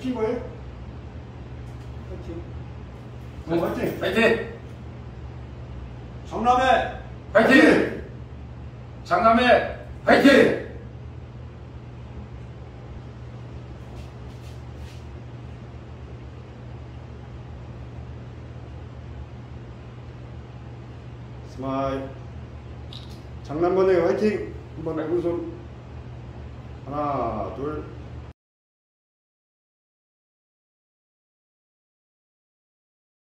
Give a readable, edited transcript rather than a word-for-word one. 시킨 거예요? 화이팅! 화이팅! 화이팅! 성남에 화이팅! 장남에 화이팅! 스마일 장남번에 화이팅! 한번 오른손 하나 둘